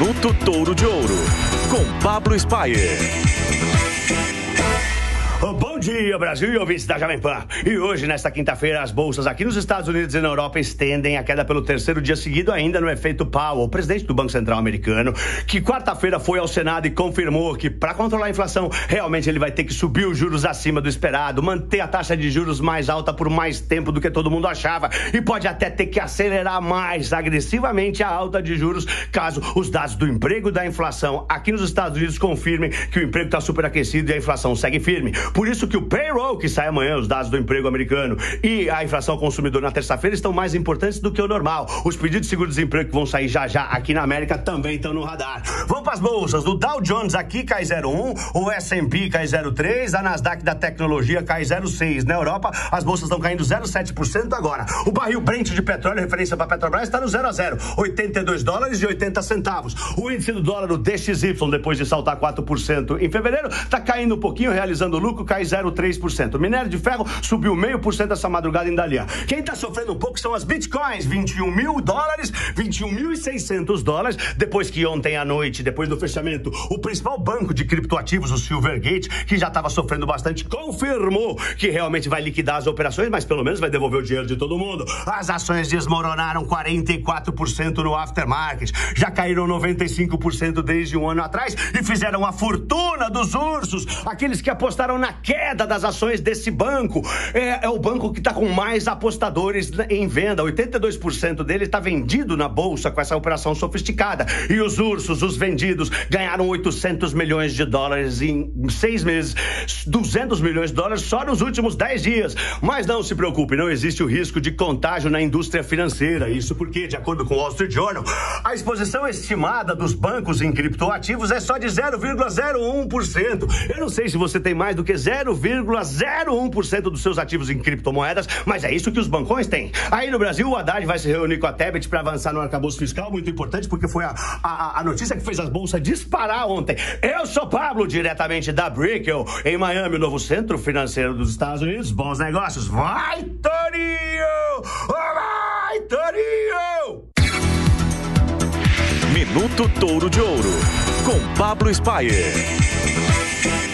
Minuto Touro de Ouro, com Pablo Spyer. Bom dia, Brasil e ouvintes da Jovem Pan. E hoje, nesta quinta-feira, as bolsas aqui nos Estados Unidos e na Europa estendem a queda pelo terceiro dia seguido ainda no efeito Powell, presidente do Banco Central americano, que quarta-feira foi ao Senado e confirmou que, para controlar a inflação, realmente ele vai ter que subir os juros acima do esperado, manter a taxa de juros mais alta por mais tempo do que todo mundo achava e pode até ter que acelerar mais agressivamente a alta de juros caso os dados do emprego e da inflação aqui nos Estados Unidos confirmem que o emprego está superaquecido e a inflação segue firme. Por isso que o payroll, que sai amanhã, os dados do emprego americano, e a inflação consumidor na terça-feira estão mais importantes do que o normal. Os pedidos de seguro-desemprego que vão sair já aqui na América também estão no radar. Vamos para as bolsas. O Dow Jones aqui cai 0,1, o S&P cai 0,3, a Nasdaq da tecnologia cai 0,6. Na Europa, as bolsas estão caindo 0,7% agora. O barril Brent de petróleo, referência para a Petrobras, está no 0,0, $82,80. O índice do dólar, o DXY, depois de saltar 4% em fevereiro, está caindo um pouquinho, realizando lucro, cai 0,3%. O minério de ferro subiu 0,5% essa madrugada em Dalian. Quem está sofrendo um pouco são as bitcoins, $21.000, $21.600, depois que ontem à noite, depois do fechamento, o principal banco de criptoativos, o Silvergate, que já estava sofrendo bastante, confirmou que realmente vai liquidar as operações, mas pelo menos vai devolver o dinheiro de todo mundo. As ações desmoronaram 44% no aftermarket, já caíram 95% desde um ano atrás e fizeram a fortuna dos ursos, aqueles que apostaram na queda das ações desse banco. É o banco que está com mais apostadores em venda. 82% dele está vendido na bolsa com essa operação sofisticada. E os ursos, os vendidos, ganharam $800 milhões em 6 meses, $200 milhões só nos últimos 10 dias. Mas não se preocupe, não existe o risco de contágio na indústria financeira. Isso porque, de acordo com o Wall Street Journal, a exposição estimada dos bancos em criptoativos é só de 0,01%. Eu não sei se você tem mais do que 0,01% dos seus ativos em criptomoedas, mas é isso que os bancões têm. Aí no Brasil, o Haddad vai se reunir com a Tebet para avançar no arcabouço fiscal, muito importante, porque foi a notícia que fez as bolsas disparar ontem. Eu sou Pablo, diretamente da Brickle, em Miami, o novo centro financeiro dos Estados Unidos. Bons negócios. Vai, Torinho! Vai, Torinho! Minuto Touro de Ouro, com Pablo Spyer.